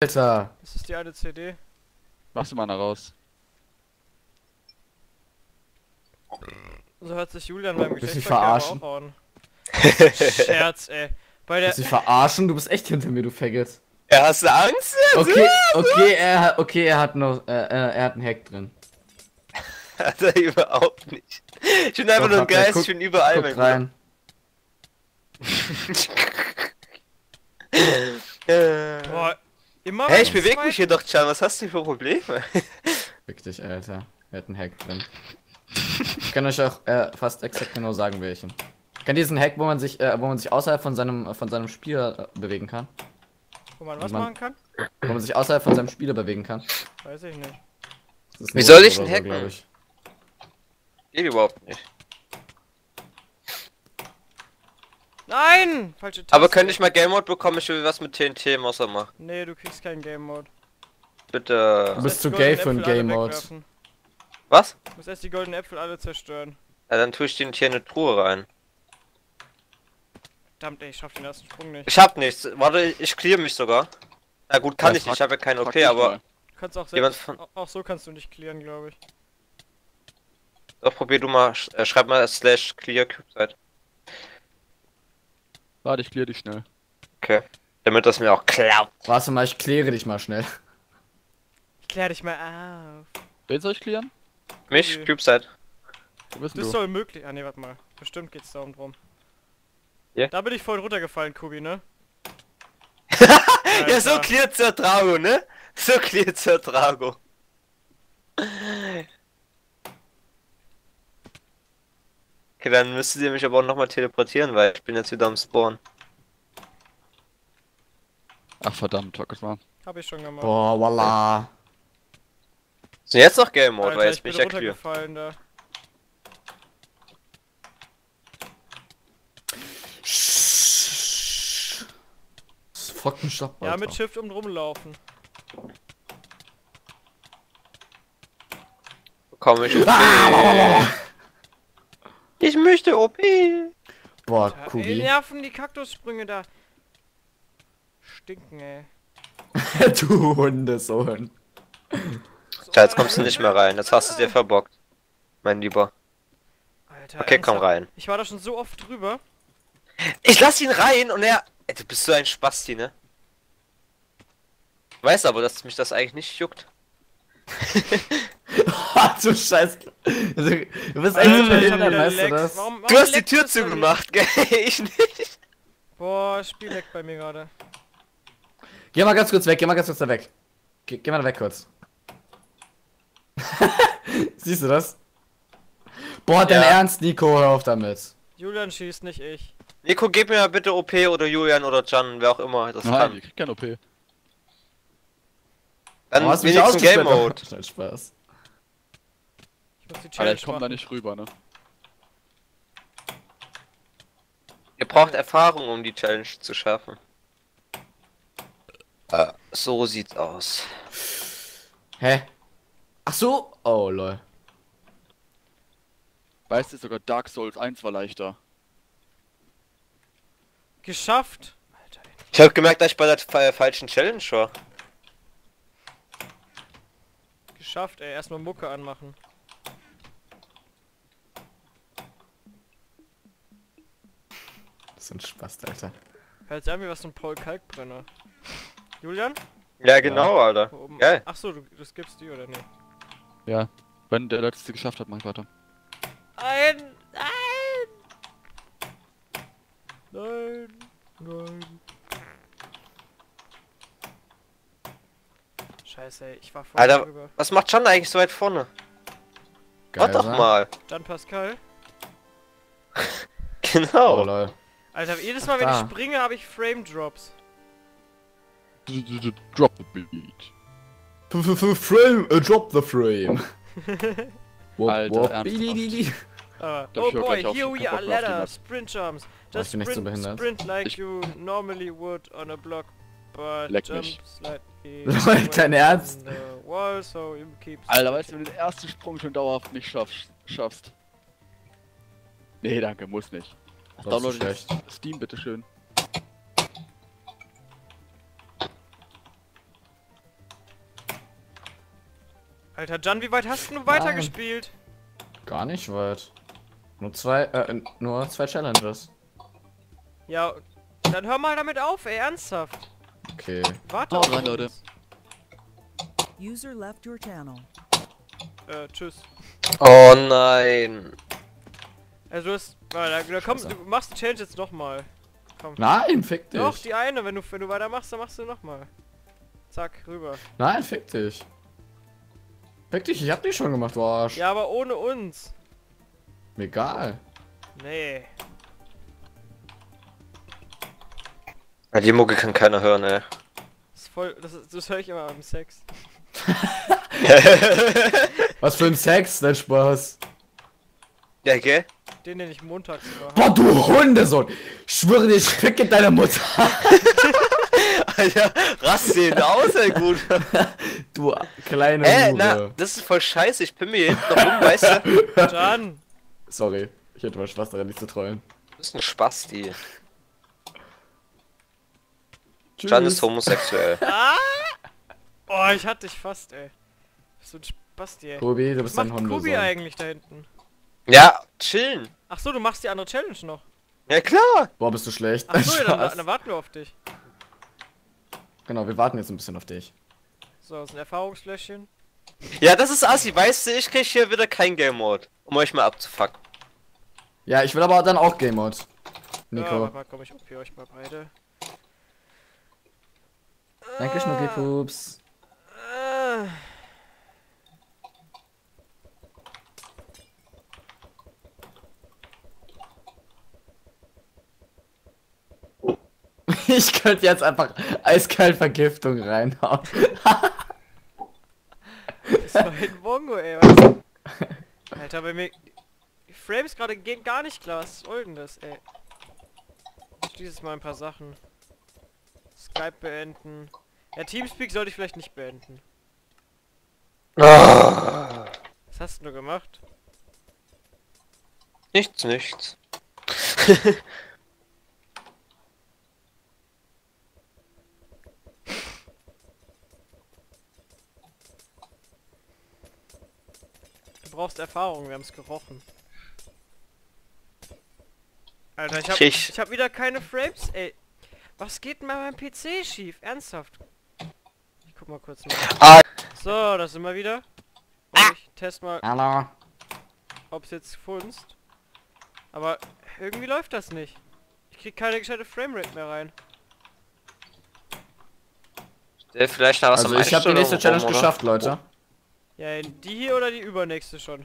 Alter! Ist das die eine CD? Machst du mal eine raus. So hört sich Julian beim Geschlecht aufhauen. Scherz, ey. Bei der... Willst du mich verarschen? Du bist echt hinter mir, du Faggot. Er hast du Angst? Okay, er hat einen Hack drin. Hat er überhaupt nicht. Ich bin einfach nur ein Geist, ich bin überall bei rein. Boah. Hey, ich bewege mich hier doch, Chan, was hast du für Probleme? Fick dich, Alter. Er hat einen Hack drin. Ich kann euch auch fast exakt genau sagen, welchen. Ich kann diesen Hack, wo man sich außerhalb von seinem Spieler bewegen kann. Wo man sich außerhalb von seinem Spieler bewegen kann. Weiß ich nicht. Wie soll ich einen Hack machen? Geht überhaupt nicht. Nein! Falsche Taste. Aber könnte ich mal Game Mode bekommen? Ich will was mit TNT Mosser machen. Nee, du kriegst keinen Game Mode. Bitte. Du bist zu gay für einen Game Mode. Was? Du musst erst die goldenen Äpfel alle zerstören. Ja, dann tue ich den hier in eine Truhe rein. Verdammt, ey, ich schaff den ersten Sprung nicht. Ich hab nichts. Warte, ich clear mich sogar. Na gut, kann ich nicht, ich habe ja keinen OP, aber... Du kannst auch selbst, auch so kannst du nicht clearen, glaube ich. Doch, probier du mal, schreib mal /clear Kubeside. Warte, ich clear dich schnell. Okay, damit das mir auch klappt. Warte mal, ich cleare dich mal schnell. Ich klär dich mal auf. Wen soll ich clearen? Mich, okay. Kubeside. Wo bist du? Das soll möglich... Ah ne, warte mal. Bestimmt geht's da drum. Yeah. Da bin ich voll runtergefallen, Kubi, ne? Ja, so clear zur Drago, ne? So clear zur Drago. Okay, dann müsstet ihr mich aber auch nochmal teleportieren, weil ich bin jetzt wieder am Spawn. Ach verdammt, was war? Hab ich schon gemacht. Boah, voila. Ist jetzt noch Game Mode, Alter, weil jetzt bin ich ja runtergefallen da. Stopp, ja, mit Shift rumlaufen. Komm ich. Ah! Ich möchte OP. Boah, Kubi. Die nerven die Kaktussprünge da. Stinken, ey. Du Hundesohn. Ja, jetzt kommst du nicht mehr rein. Jetzt hast du es dir verbockt. Mein Lieber. Alter, okay, komm rein. Ich war da schon so oft drüber. Ich lass ihn rein und er... Ey, du bist so ein Spasti, ne? Ich weiß aber, dass mich das eigentlich nicht juckt. Oh, du Scheiße. Also, du bist eigentlich so behindert, weißt du das? Du hast die Tür zugemacht, gell? Ich nicht. Boah, Spiel leckt bei mir gerade. Geh mal ganz kurz weg, geh mal da weg kurz. Siehst du das? Boah, dein Ernst, Nico, hör auf damit. Julian schießt, nicht ich. Nico, gib mir bitte OP oder Julian oder Gian, wer auch immer das kann. Nein, ich krieg kein OP. Dann hast du wenigstens Game Mode. Nein, Spaß. Ich muss die Challenge, Alter, ich komm da nicht rüber, ne? Ihr braucht Erfahrung, um die Challenge zu schaffen. So sieht's aus. Hä? Ach so? Oh, lol. Weißt du, sogar Dark Souls 1 war leichter. Geschafft! Alter, ich habe gemerkt, dass ich bei der falschen Challenge war. Geschafft, ey. Erstmal Mucke anmachen. Das ist ein Spaß, Alter. Hört sich an wie was so ein Paul Kalkbrenner. Julian? Ja, genau, Alter. Geil. Achso, du skippst die, oder nicht? Ja. Wenn der letzte geschafft hat, mach ich weiter. Nein. Scheiße, ey, ich war vorne drüber. Was macht Gian eigentlich so weit vorne? Warte doch mal. Gian Pascal. Genau. Oh, Alter, jedes Mal, wenn ich springe, habe ich Frame Drops. Drop the beat. Frame, drop the frame. Alter, oh boy, here we are, ladder, sprint jumps. Just sprint like you normally would on a block, but jump slightly. Dein Ernst? Alter, weißt du, wenn du den ersten Sprung schon dauerhaft nicht schaffst. Nee, danke, muss nicht. Download dich Steam, bitteschön. Alter, Gian, wie weit hast du weitergespielt? Gar nicht weit. Nur zwei Challenges. Ja, dann hör mal damit auf, ey, ernsthaft. Okay. Warte auf uns. Leute. User left your channel. Tschüss. Oh nein. Also ist, da komm, du machst die Challenge jetzt nochmal. Nein, fick dich. Doch, die eine, wenn du weitermachst, dann machst du nochmal. Zack, rüber. Nein, fick dich. Fick dich, ich hab die schon gemacht, du Arsch. Ja, aber ohne uns. Mir egal. Nee. Ja, die Mucke kann keiner hören, ey. Das ist voll, das höre ich immer am Sex. Was für ein Sex, dein Spaß. Ja, gell? Den, den ich montags war. Boah, du Hundesohn! Schwöre dir, ich ficke deine Mutter! Alter, rast den aus, ey, gut. Du kleine Hure. Na, das ist voll scheiße, ich bin mir hier hinten noch rum, weißt du? Gian! Sorry, ich hätte mal Spaß daran, dich zu trollen. Du bist ein Spasti. Gian ist homosexuell. Ah! Oh, ich hatte dich fast, ey. Bist du ein Spasti, ey. Kubi, du bist ein Hundesohn. Was macht Kubi eigentlich da hinten? Ja, chillen. Ach so, du machst die andere Challenge noch. Ja, klar. Boah, bist du schlecht. Ach so, dann warten wir auf dich. Genau, wir warten jetzt ein bisschen auf dich. So, das ist ein Erfahrungsfläschchen. Ja, das ist assi, weißt du, ich krieg hier wieder kein Game Mode, um euch mal abzufucken. Ja, ich will aber dann auch Game Mode. Nico. Ja, warte mal, komm, ich opfere euch mal beide. Danke, Schnuckelpups. Ich könnte jetzt einfach eiskalt Vergiftung reinhauen. Das war ein Bongo, ey, was? Alter, bei mir... Die Frames gerade gehen gar nicht klar. Was soll denn das, ey? Ich schließe jetzt mal ein paar Sachen. Skype beenden. Ja, Teamspeak sollte ich vielleicht nicht beenden. Was hast du gemacht? Nichts, nichts. Du brauchst Erfahrung, wir haben es gerochen. Alter, ich hab wieder keine Frames, ey. Was geht denn bei meinem PC schief? Ernsthaft? Ich guck mal kurz nach. So, da sind wir wieder. Und ich test mal, ob's jetzt funzt. Aber irgendwie läuft das nicht. Ich krieg keine gescheite Framerate mehr rein. Vielleicht was also ich hab die nächste Challenge geschafft, Leute. Ja, die hier oder die übernächste schon?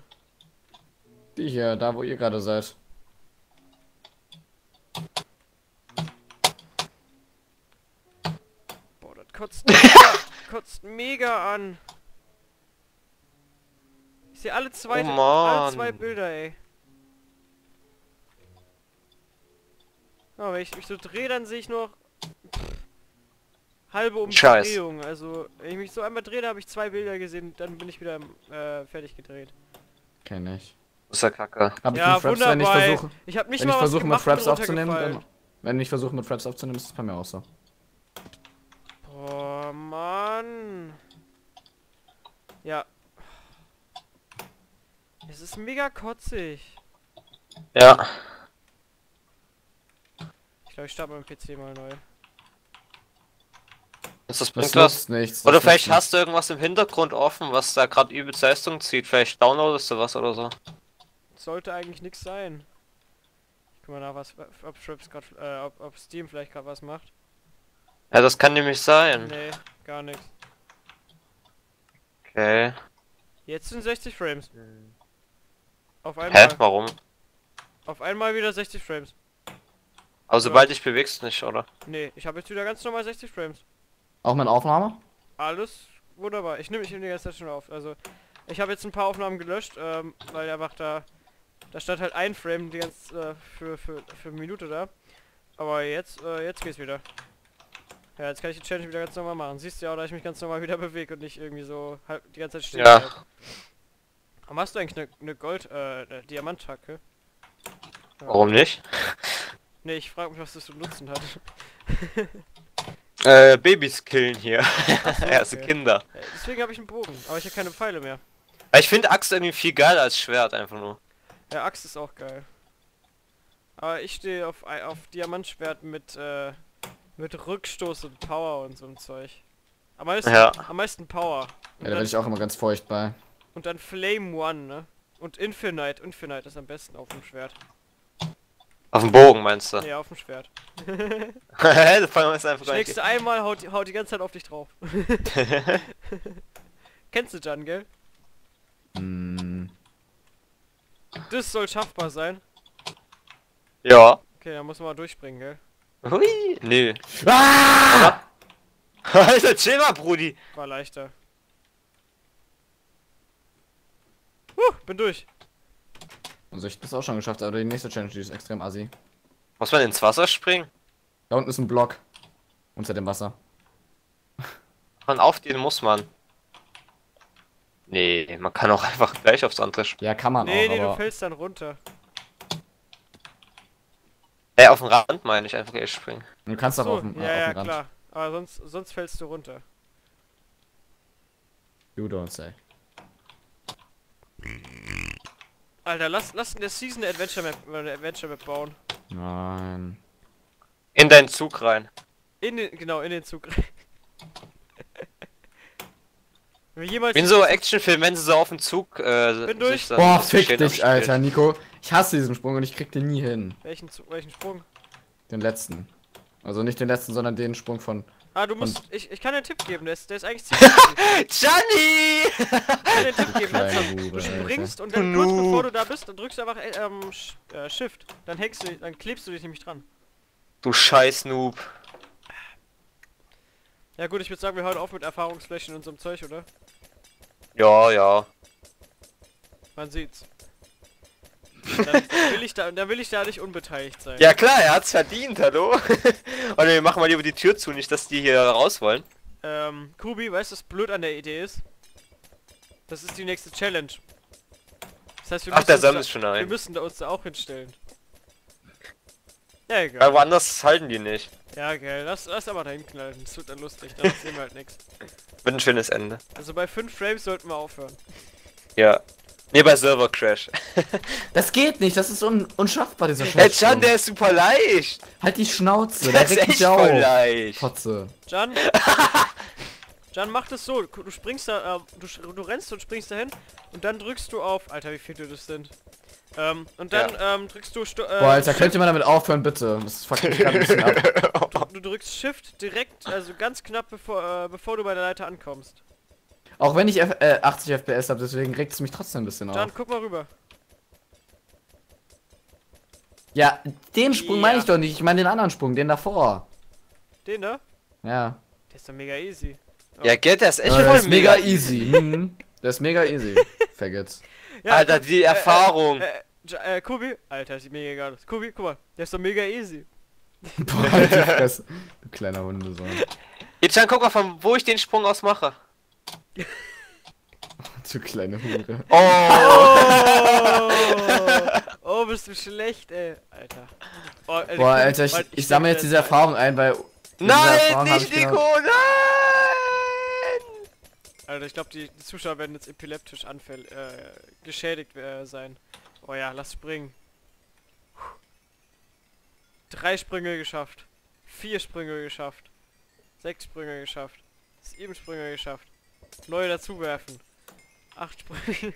Die hier, da wo ihr gerade seid. Boah, das kotzt mega, kotzt mega an. Ich sehe alle zwei Bilder, ey. Ja, wenn ich mich so drehe, dann sehe ich nur halbe Umdrehung, also wenn ich mich so einmal drehe, habe ich zwei Bilder gesehen, dann bin ich wieder fertig gedreht. Kenn ich. Das ist ja kacke. Hab ich ja, Fraps, wunderbar, wenn ich versuche, mit Fraps aufzunehmen, dann, wenn ich versuche mit Fraps aufzunehmen, ist es bei mir auch so. Boah, Mann. Ja. Es ist mega kotzig. Ja. Ich glaube, ich starte meinen PC mal neu. Das bringt was. Nichts, oder vielleicht hast du irgendwas im Hintergrund offen, was da gerade übelst Leistung zieht. Vielleicht downloadest du was oder so. Sollte eigentlich nichts sein. Ich guck mal nach, ob Steam vielleicht gerade was macht. Ja, das kann nämlich sein. Nee, gar nichts. Okay. Jetzt sind 60 Frames. Auf einmal. Hä? Warum? Auf einmal wieder 60 Frames. Aber sobald dich bewegst nicht, oder? Nee, ich habe jetzt wieder ganz normal 60 Frames. Auch meine Aufnahme? Alles wunderbar. Ich nehm die ganze Zeit schon auf. Also, ich habe jetzt ein paar Aufnahmen gelöscht, weil einfach da stand halt ein Frame die ganze für eine Minute da. Aber jetzt geht's wieder. Ja, jetzt kann ich die Challenge wieder ganz normal machen. Siehst du ja, dass ich mich ganz normal wieder bewege und nicht irgendwie so halt die ganze Zeit stehen. Ja. Halt. Warum hast du eigentlich eine Diamanthacke? Ja. Warum nicht? Nee, ich frage mich, was das zu nutzen hat. Babys killen hier. Ach so, okay. Erste Kinder. Deswegen habe ich einen Bogen, aber ich habe keine Pfeile mehr. Ich finde Axt irgendwie viel geiler als Schwert einfach nur. Ja, Axt ist auch geil. Aber ich stehe auf Diamantschwert mit Rückstoß und Power und so ein Zeug. Am meisten Power. Und ja, da bin ich auch immer ganz feucht bei. Und dann Flame One, ne? Und Infinite. Infinite ist am besten auf dem Schwert. Auf dem Bogen meinst du? Ja, auf dem Schwert. Schlägst du einmal, haut die ganze Zeit auf dich drauf. Kennst du Gian, gell? Mm. Das soll schaffbar sein. Ja. Okay, dann muss man mal durchspringen, gell? Hui! Nö. Ah! Alter, chill mal, Brudi! War leichter. Bin durch. Also ich hab's auch schon geschafft, aber die nächste Challenge, die ist extrem assi. Muss man ins Wasser springen? Da unten ist ein Block. Unter dem Wasser. Man auf den muss man. Nee, man kann auch einfach gleich aufs andere springen. Ja, kann man auch. Nee, du fällst dann runter. Auf den Rand meine ich, einfach erst springen. Du kannst doch auf den Rand. Ja, klar. Aber sonst fällst du runter. You don't say. Alter, lass in der Season eine Adventure Map bauen. Nein. In deinen Zug rein. Genau, in den Zug rein. Ich bin so Actionfilm, wenn sie so auf den Zug bin durch. Boah, fick dich, Alter, Nico. Ich hasse diesen Sprung und ich krieg den nie hin. Welchen Sprung? Den letzten. Also nicht den letzten, sondern den Sprung von... Ah, du musst... Ich kann dir einen Tipp geben, der ist eigentlich ziemlich... Gianni! Ich kann dir einen Tipp geben, du springst und dann kurz bevor du da bist, dann drückst du einfach Shift. Dann klebst du dich nämlich dran. Du scheiß Noob. Ja gut, ich würde sagen, wir hören auf mit Erfahrungsflächen und so einem Zeug, oder? Ja, ja. Man sieht's. Dann will ich da nicht unbeteiligt sein. Ja klar, er hat's verdient, hallo? Und wir machen mal lieber die Tür zu, nicht dass die hier raus wollen. Kubi, weißt du, was blöd an der Idee ist? Das ist die nächste Challenge. Das heißt, wir müssen uns da auch hinstellen. Ja, egal. Weil woanders halten die nicht. Ja, geil. Lass aber dahin knallen. Das wird dann lustig. Dann sehen wir halt nichts. Wird ein schönes Ende. Also bei 5 Frames sollten wir aufhören. Ja. Nee, bei Server Crash. Das geht nicht, das ist unschaffbar, dieser Scheiß. Hey, Gian, der ist super leicht. Halt die Schnauze, der ist echt voll leicht. Kotze. Gian, mach das so. Du springst da, du rennst und springst dahin und dann drückst du auf... Alter, wie viele das sind. Und dann drückst du... Boah, Alter, könnt ihr mal damit aufhören, bitte? Das fuckt mich gerade ein bisschen ab. Du drückst Shift direkt, also ganz knapp, bevor du bei der Leiter ankommst. Auch wenn ich 80 FPS habe, deswegen regt es mich trotzdem ein bisschen auf. Dann guck mal rüber. Ja, den Sprung meine ich doch nicht. Ich meine den anderen Sprung, den davor. Den da? Ja. Der ist doch mega easy. Oh. Ja, geht, der ist echt voll mega easy. Der ist mega easy. Faggots. Ja, Alter, die Erfahrung. Kubi, Alter, sieht mega egal aus. Kubi, guck mal, der ist doch mega easy. Boah, halt die Fresse. Du kleiner Hundesohn. Jetzt dann guck mal, von wo ich den Sprung aus mache. Du kleine Hure. Oh! Oh, bist du schlecht, ey. Alter. Oh, Alter. Boah, Alter, ich sammle jetzt diese Erfahrung ein, weil... Nein, nicht Nico, nein! Alter, ich glaube, die Zuschauer werden jetzt epileptisch geschädigt sein. Oh ja, lass springen. 3 Sprünge geschafft. 4 Sprünge geschafft. 6 Sprünge geschafft. 7 Sprünge geschafft. Neue dazu werfen. 8 Sprünge.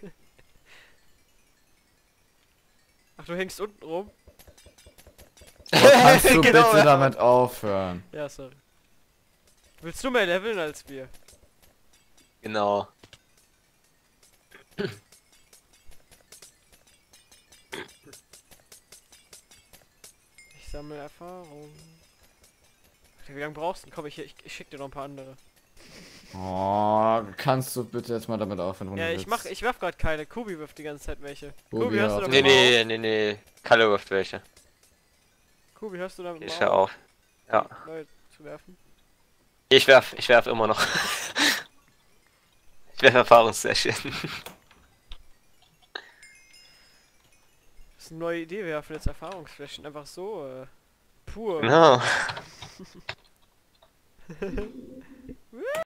Ach, du hängst unten rum. Oh, kannst du bitte damit aufhören? Ja, sorry. Willst du mehr leveln als wir? Genau. Ich sammle Erfahrung. Wie lange brauchst du? Komm, ich schick dir noch ein paar andere. Oh, kannst du bitte jetzt mal damit aufhören? Ja, ich werf grad keine. Kubi wirft die ganze Zeit welche. Kubi, hörst du damit Nee. Kalle wirft welche. Kubi, hörst du damit auf? Ich hör auf. Ja. Neu zu werfen? Ich werf immer noch. Ich werf Erfahrungssession. Das ist eine neue Idee, wir werfen jetzt Erfahrungsflächen. Einfach so, pur. Genau.